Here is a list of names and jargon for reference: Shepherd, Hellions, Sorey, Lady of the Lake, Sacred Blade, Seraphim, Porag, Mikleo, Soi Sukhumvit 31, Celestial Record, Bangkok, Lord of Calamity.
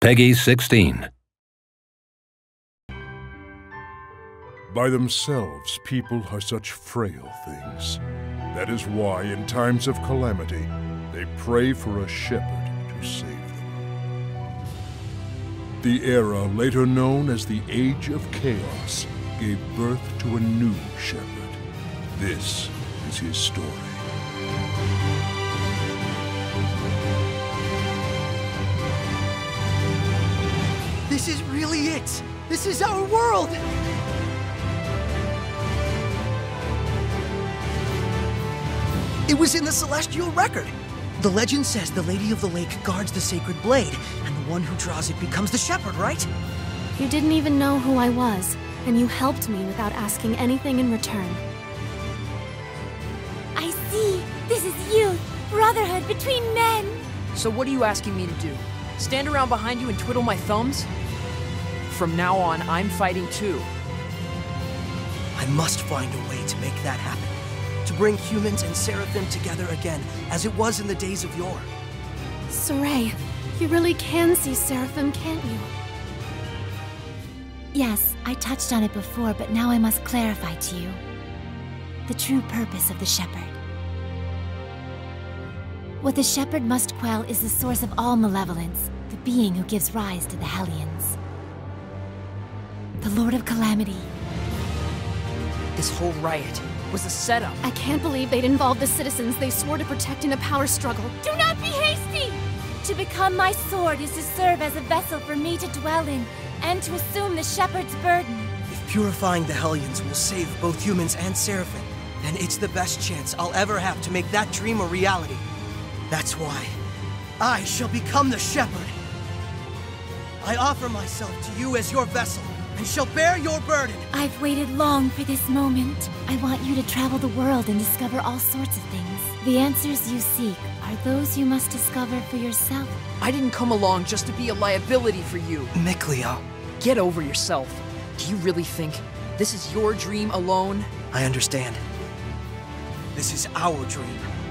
Peggy 16. By themselves, people are such frail things. That is why, in times of calamity, they pray for a shepherd to save them. The era, later known as the Age of Chaos, gave birth to a new shepherd. This is his story. This is really it! This is our world! It was in the Celestial Record! The legend says the Lady of the Lake guards the Sacred Blade, and the one who draws it becomes the Shepherd, right? You didn't even know who I was, and you helped me without asking anything in return. I see! This is youth! Brotherhood between men! So what are you asking me to do? Stand around behind you and twiddle my thumbs? From now on, I'm fighting too. I must find a way to make that happen. To bring humans and Seraphim together again, as it was in the days of yore. Sorey, you really can see Seraphim, can't you? Yes, I touched on it before, but now I must clarify to you the true purpose of the Shepherd. What the Shepherd must quell is the source of all malevolence, the being who gives rise to the Hellions. The Lord of Calamity. This whole riot was a setup. I can't believe they'd involved the citizens they swore to protect in a power struggle. Do not be hasty! To become my sword is to serve as a vessel for me to dwell in, and to assume the Shepherd's burden. If purifying the Hellions will save both humans and Seraphim, then it's the best chance I'll ever have to make that dream a reality. That's why I shall become the Shepherd. I offer myself to you as your vessel, and shall bear your burden. I've waited long for this moment. I want you to travel the world and discover all sorts of things. The answers you seek are those you must discover for yourself. I didn't come along just to be a liability for you. Mikleo. Get over yourself. Do you really think this is your dream alone? I understand. This is our dream.